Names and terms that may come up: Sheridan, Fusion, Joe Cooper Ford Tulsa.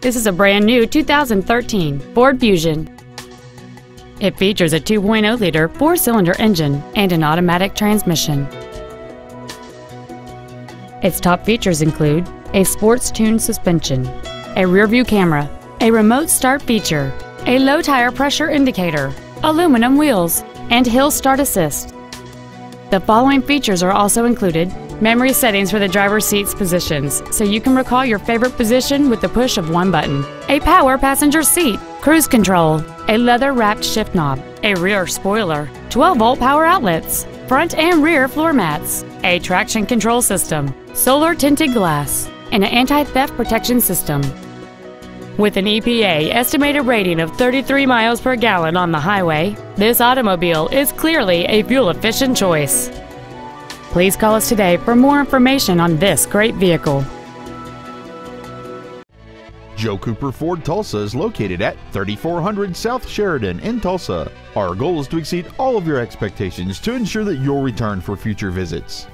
This is a brand new 2013 Ford Fusion. It features a 2.0-liter four-cylinder engine and an automatic transmission. Its top features include a sports-tuned suspension, a rear-view camera, a remote start feature, a low tire pressure indicator, aluminum wheels, and hill start assist. The following features are also included: memory settings for the driver's seat's positions, so you can recall your favorite position with the push of one button, a power passenger seat, cruise control, a leather-wrapped shift knob, a rear spoiler, 12-volt power outlets, front and rear floor mats, a traction control system, solar tinted glass, and an anti-theft protection system. With an EPA estimated rating of 33 miles per gallon on the highway, this automobile is clearly a fuel-efficient choice. Please call us today for more information on this great vehicle. Joe Cooper Ford Tulsa is located at 3400 South Sheridan in Tulsa. Our goal is to exceed all of your expectations to ensure that you'll return for future visits.